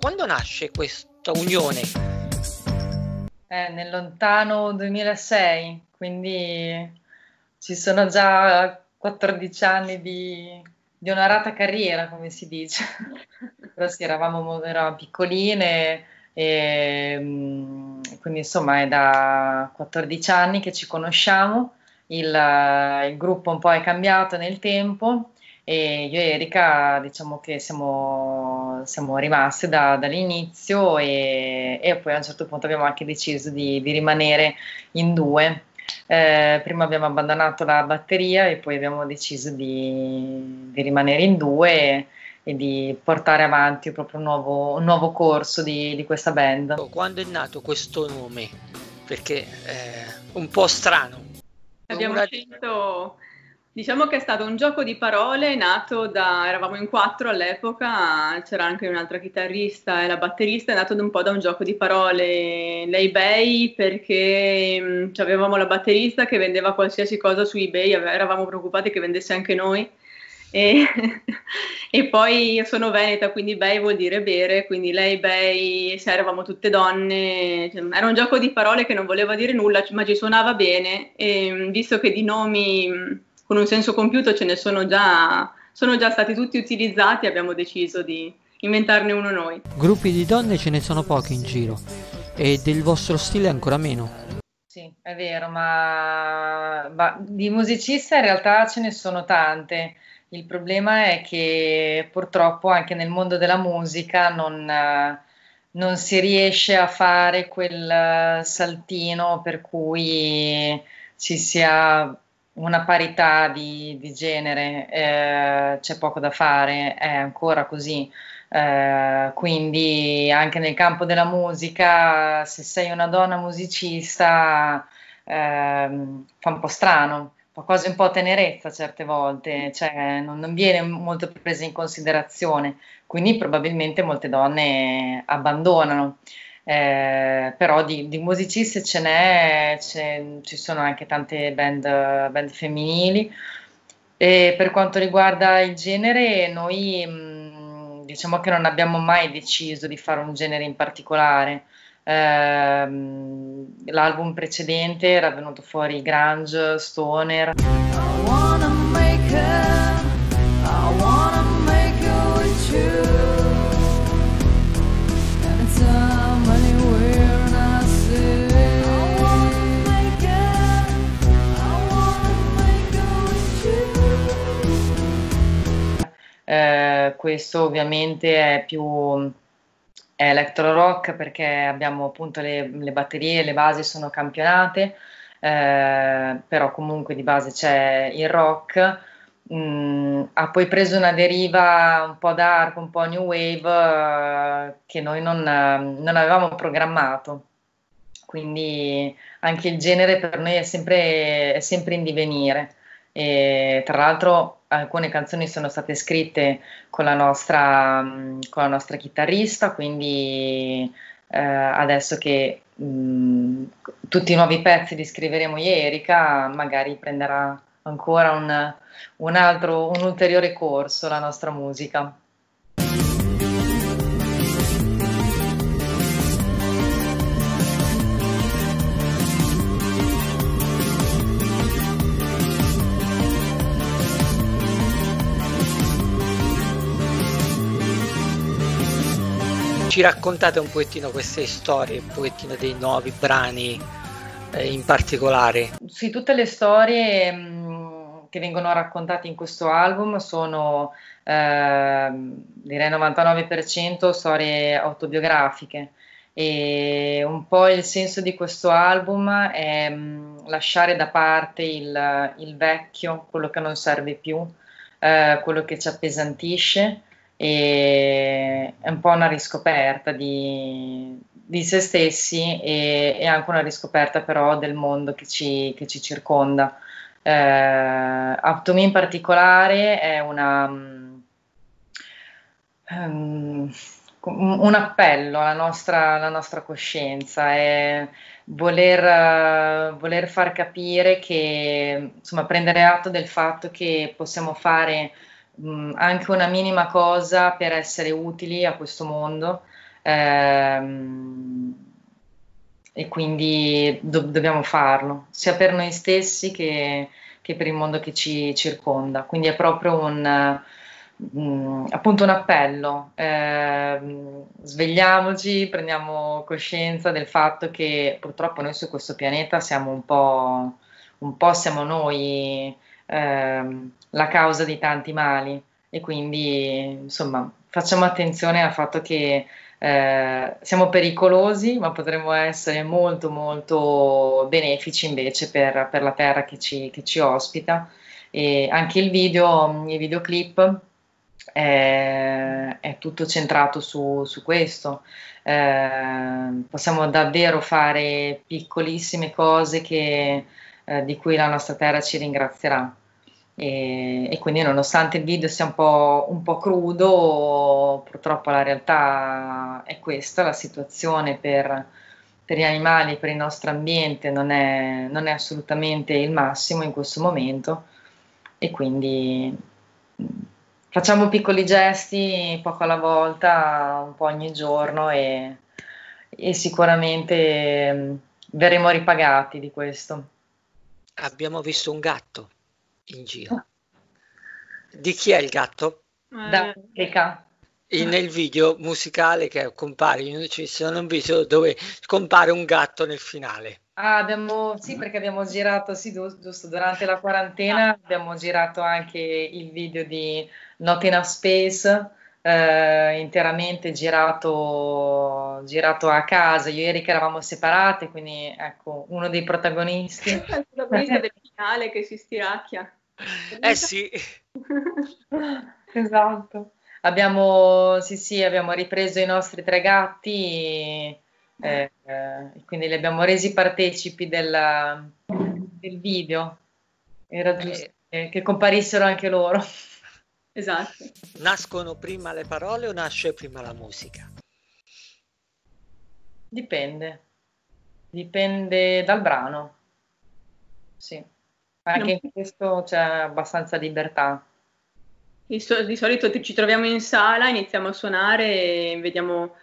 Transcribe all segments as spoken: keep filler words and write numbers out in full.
Quando nasce questa unione? Eh, nel lontano duemilasei, quindi ci sono già quattordici anni di, di onorata carriera, come si dice. Però sì, eravamo, eravamo piccoline e quindi insomma è da quattordici anni che ci conosciamo. Il, il gruppo un po' è cambiato nel tempo e io e Erica diciamo che siamo, siamo rimaste da, dall'inizio e, e poi a un certo punto abbiamo anche deciso di, di rimanere in due. Eh, prima abbiamo abbandonato la batteria e poi abbiamo deciso di, di rimanere in due e, e di portare avanti proprio un nuovo, un nuovo corso di, di questa band. Quando è nato questo nome? Perché è un po' strano. Abbiamo scelto, diciamo che è stato un gioco di parole nato da, eravamo in quattro all'epoca, c'era anche un'altra chitarrista e la batterista, è nato un po' da un gioco di parole, LeiBei, perché mh, avevamo la batterista che vendeva qualsiasi cosa su eBay, eravamo preoccupati che vendesse anche noi, e, e poi io sono veneta, quindi bei vuol dire bere, quindi LeiBei, cioè, eravamo tutte donne, cioè, era un gioco di parole che non voleva dire nulla ma ci suonava bene e visto che di nomi con un senso compiuto ce ne sono già, sono già stati tutti utilizzati, abbiamo deciso di inventarne uno noi. Gruppi di donne ce ne sono pochi in giro e del vostro stile ancora meno. Sì, è vero, ma, ma di musiciste in realtà ce ne sono tante. Il problema è che purtroppo anche nel mondo della musica non, non si riesce a fare quel saltino per cui ci sia una parità di, di genere, eh, c'è poco da fare, è ancora così. Eh, quindi anche nel campo della musica, se sei una donna musicista, eh, fa un po' strano. Quasi un po' tenerezza certe volte, cioè non, non viene molto presa in considerazione, quindi probabilmente molte donne abbandonano, eh, però di, di musiciste ce n'è, ci sono anche tante band, band femminili, e per quanto riguarda il genere noi mh, diciamo che non abbiamo mai deciso di fare un genere in particolare. L'album precedente era venuto fuori grunge, stoner. Eh, questo ovviamente è più electro rock perché abbiamo appunto le, le batterie, le basi sono campionate, eh, però comunque di base c'è il rock, mm, ha poi preso una deriva un po' dark, un po' new wave, eh, che noi non, non avevamo programmato, quindi anche il genere per noi è sempre, è sempre in divenire. E tra l'altro alcune canzoni sono state scritte con la nostra, con la nostra chitarrista, quindi eh, adesso che mh, tutti i nuovi pezzi li scriveremo io e Erica, magari prenderà ancora un, un altro, un ulteriore corso la nostra musica. Ci raccontate un pochettino queste storie, un pochettino dei nuovi brani eh, in particolare? Sì, tutte le storie mh, che vengono raccontate in questo album sono, eh, direi novantanove per cento, storie autobiografiche e un po' il senso di questo album è mh, lasciare da parte il, il vecchio, quello che non serve più, eh, quello che ci appesantisce. E è un po' una riscoperta di, di se stessi e, e anche una riscoperta però del mondo che ci, che ci circonda. Eh, Uptomi in particolare è una, um, un appello alla nostra, alla nostra coscienza, è voler, uh, voler far capire che, insomma, prendere atto del fatto che possiamo fare anche una minima cosa per essere utili a questo mondo, ehm, e quindi do- dobbiamo farlo, sia per noi stessi che, che per il mondo che ci circonda. Quindi è proprio un, mh, appunto un appello, ehm, svegliamoci, prendiamo coscienza del fatto che purtroppo noi su questo pianeta siamo un po', un po' siamo noi ehm, la causa di tanti mali. E quindi insomma facciamo attenzione al fatto che eh, siamo pericolosi, ma potremmo essere molto molto benefici invece per, per la terra che ci, che ci ospita. E anche il video, il videoclip è, è tutto centrato su, su questo. Eh, possiamo davvero fare piccolissime cose che, eh, di cui la nostra terra ci ringrazierà. E, e quindi nonostante il video sia un po', un po' crudo, purtroppo la realtà è questa, la situazione per, per gli animali, per il nostro ambiente non è, non è assolutamente il massimo in questo momento, e quindi facciamo piccoli gesti, poco alla volta, un po' ogni giorno, e, e sicuramente verremo ripagati di questo. Abbiamo visto un gatto in giro. Di chi è il gatto? Da Erica. Nel video musicale che compare, ci sono un video dove compare un gatto nel finale. Ah, abbiamo, sì, perché abbiamo girato, sì, giusto durante la quarantena, ah. abbiamo girato anche il video di Not Enough Space, eh, interamente girato, girato a casa. Io e Erica eravamo separate, quindi ecco, uno dei protagonisti. Il protagonista del finale che si stiracchia. Eh sì. Esatto. Abbiamo, sì, sì, abbiamo ripreso i nostri tre gatti, eh, eh, quindi li abbiamo resi partecipi della, del video. Era giusto eh. che comparissero anche loro. Esatto. Nascono prima le parole o nasce prima la musica? Dipende. Dipende dal brano. Sì. Anche in questo c'è abbastanza libertà. Di solito ci troviamo in sala, iniziamo a suonare e vediamo,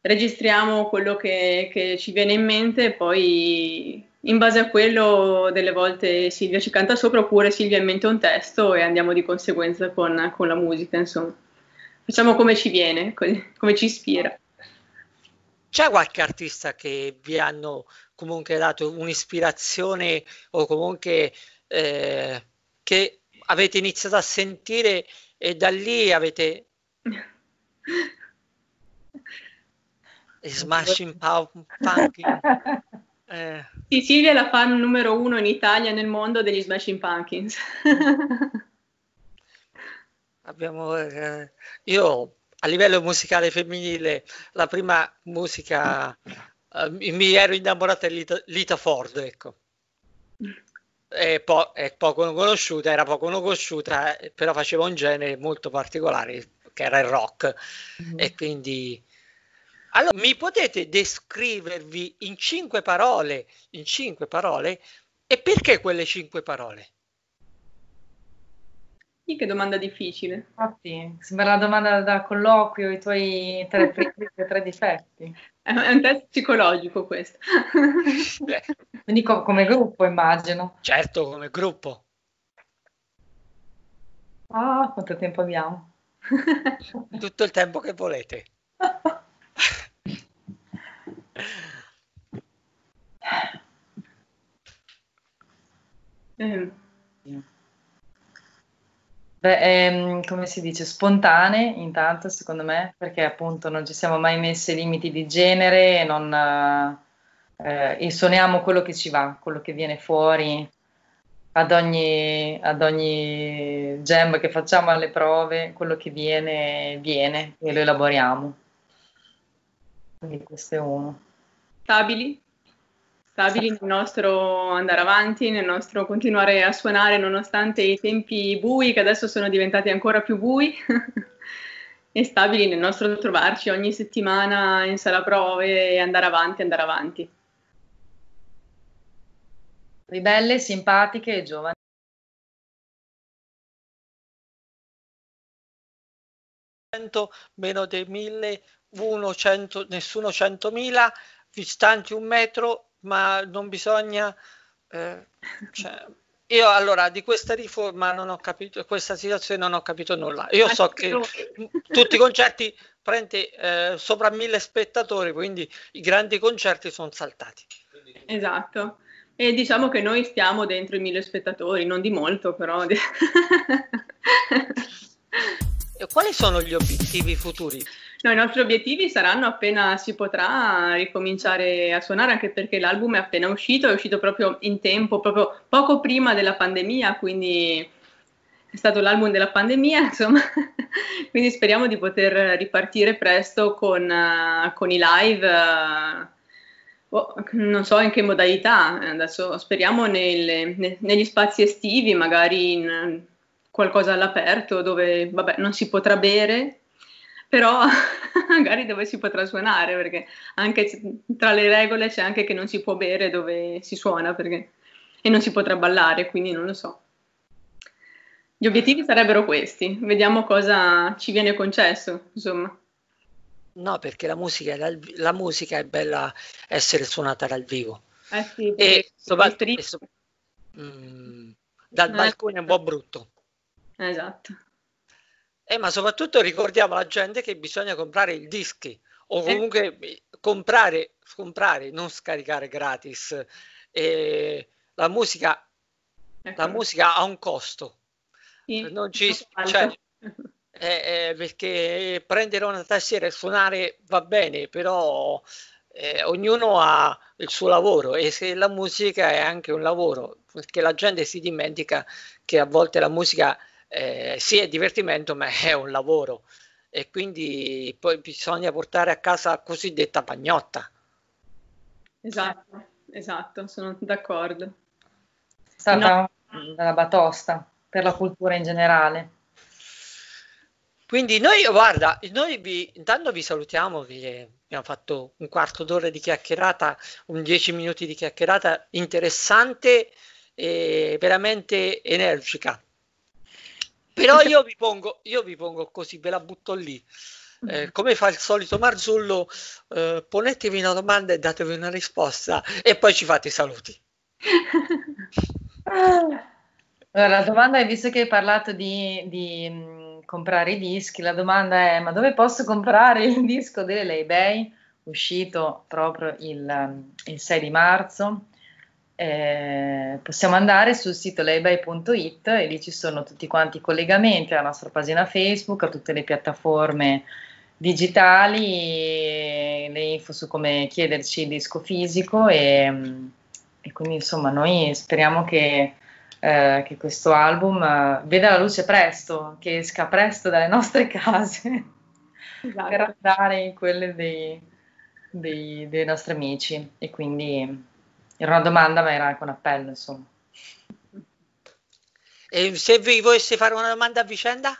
registriamo quello che, che ci viene in mente, poi in base a quello delle volte Silvia ci canta sopra, oppure Silvia ha in mente un testo e andiamo di conseguenza con, con la musica, insomma. Facciamo come ci viene, come ci ispira. C'è qualche artista che vi hanno comunque dato un'ispirazione o comunque eh, che avete iniziato a sentire e da lì avete Smashing Pumpkins? Eh. Sì, Silvia è la fan numero uno in Italia e nel mondo degli Smashing Pumpkins. Abbiamo eh, io a livello musicale femminile la prima musica eh, mi ero innamorata di Lita, Lita Ford, ecco. È, po- è poco conosciuta, era poco conosciuta, però faceva un genere molto particolare che era il rock. Mm-hmm. E quindi allora mi potete descrivervi in cinque parole, in cinque parole, e perché quelle cinque parole? Che domanda difficile. Infatti, sembra la domanda da colloquio, i tuoi tre pregi e tre difetti. È un test psicologico questo. Quindi co- come gruppo, immagino. Certo, come gruppo. Ah, quanto tempo abbiamo? Tutto il tempo che volete. eh. È, come si dice, spontanee intanto, secondo me, perché appunto non ci siamo mai messi limiti di genere, non, eh, e suoniamo quello che ci va, quello che viene fuori ad ogni, ad ogni jam che facciamo, alle prove, quello che viene viene e lo elaboriamo. Quindi questo è uno. Stabili? Stabili nel nostro andare avanti, nel nostro continuare a suonare nonostante i tempi bui, che adesso sono diventati ancora più bui, e stabili nel nostro trovarci ogni settimana in sala prove e andare avanti, andare avanti. Ribelle, simpatiche e giovani. Meno dei mille uno cento, nessuno centomila, distanti un metro, ma non bisogna... Eh, cioè, io allora di questa riforma non ho capito, questa situazione non ho capito nulla. Io so che tutti i concerti prendi eh, sopra mille spettatori, quindi i grandi concerti sono saltati. Esatto. E diciamo che noi stiamo dentro i mille spettatori, non di molto però. E quali sono gli obiettivi futuri? No, i nostri obiettivi saranno appena si potrà ricominciare a suonare, anche perché l'album è appena uscito, è uscito proprio in tempo, proprio poco prima della pandemia, quindi è stato l'album della pandemia, insomma. Quindi speriamo di poter ripartire presto con, uh, con i live... Uh, Oh, non so in che modalità, adesso speriamo nel, ne, negli spazi estivi, magari in qualcosa all'aperto dove vabbè, non si potrà bere, però magari dove si potrà suonare, perché anche tra le regole c'è anche che non si può bere dove si suona, perché, e non si potrà ballare, quindi non lo so. Gli obiettivi sarebbero questi, vediamo cosa ci viene concesso, insomma. No, perché la musica, la, la musica è bella essere suonata dal vivo. Eh sì, e soprattutto so, mm, dal eh, balcone è un po' brutto. Esatto. Eh, ma soprattutto ricordiamo alla gente che bisogna comprare i dischi, o comunque eh. comprare, comprare, non scaricare gratis. E la musica, ecco. La musica ha un costo. Sì, non ci cioè, Eh, eh, perché prendere una tastiera e suonare va bene, però eh, ognuno ha il suo lavoro, e se la musica è anche un lavoro, perché la gente si dimentica che a volte la musica eh, sì è divertimento, ma è un lavoro, e quindi poi bisogna portare a casa la cosiddetta pagnotta. Esatto, esatto, sono d'accordo. È stata no. una batosta per la cultura in generale. Quindi noi, guarda, noi vi, intanto vi salutiamo, che abbiamo fatto un quarto d'ora di chiacchierata, un dieci minuti di chiacchierata interessante e veramente energica. Però io vi pongo, io vi pongo così, ve la butto lì, eh, come fa il solito Marzullo, eh, ponetevi una domanda e datevi una risposta e poi ci fate i saluti. Allora, la domanda è, visto che hai parlato di... di... comprare i dischi, la domanda è: ma dove posso comprare il disco delle LeiBei, uscito proprio il, il sei di marzo? Eh, possiamo andare sul sito leibei punto it e lì ci sono tutti quanti i collegamenti alla nostra pagina Facebook, a tutte le piattaforme digitali, le info su come chiederci il disco fisico, e, e quindi insomma noi speriamo che Eh, che questo album eh, veda la luce presto, che esca presto dalle nostre case, esatto. Per andare in quelle dei, dei, dei nostri amici. E quindi era una domanda, ma era anche un appello, insomma. E se vi volesse fare una domanda a vicenda?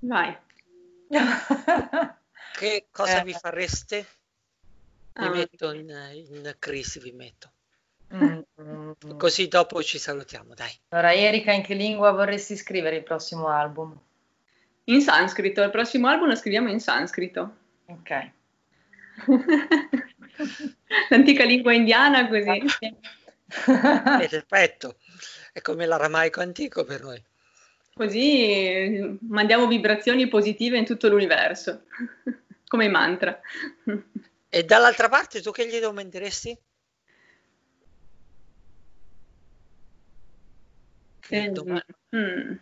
Vai. Che cosa eh. vi fareste? Vi ah. metto in, in crisi, vi metto. Mm. Così dopo ci salutiamo, dai. Allora, Erica, in che lingua vorresti scrivere il prossimo album? In sanscrito, il prossimo album lo scriviamo in sanscrito. Ok. L'antica lingua indiana, così. Perfetto, è come l'aramaico antico per noi. Così mandiamo vibrazioni positive in tutto l'universo, come mantra. E dall'altra parte, tu che gli domanderesti? Eh, mm. Mm.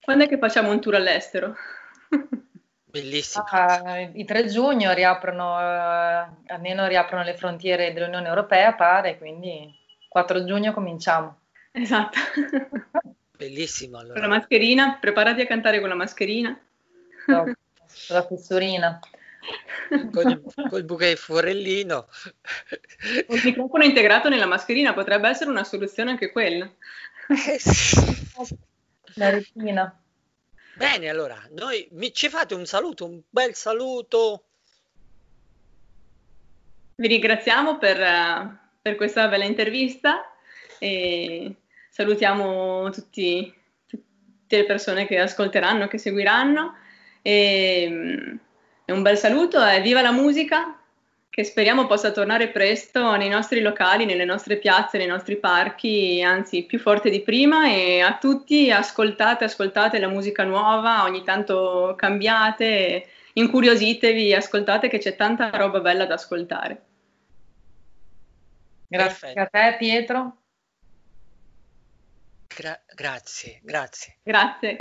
Quando è che facciamo un tour all'estero? Bellissimo. Ah, i tre giugno riaprono, eh, almeno riaprono le frontiere dell'Unione Europea, pare, quindi quattro giugno cominciamo. Esatto. Bellissimo. Allora. Con la mascherina, preparati a cantare con la mascherina. No, con la fessurina. Con il, col bouquet forellino, un microfono integrato nella mascherina potrebbe essere una soluzione anche quella. Eh sì. La retina. Bene, allora noi mi, ci fate un saluto, un bel saluto. Vi ringraziamo per, per questa bella intervista e salutiamo tutti, tutte le persone che ascolteranno, che seguiranno, e un bel saluto e viva la musica, che speriamo possa tornare presto nei nostri locali, nelle nostre piazze, nei nostri parchi, anzi più forte di prima. E a tutti ascoltate, ascoltate la musica nuova, ogni tanto cambiate, incuriositevi, ascoltate che c'è tanta roba bella da ascoltare. Grazie Perfetto. A te Pietro. Gra- grazie, grazie. Grazie.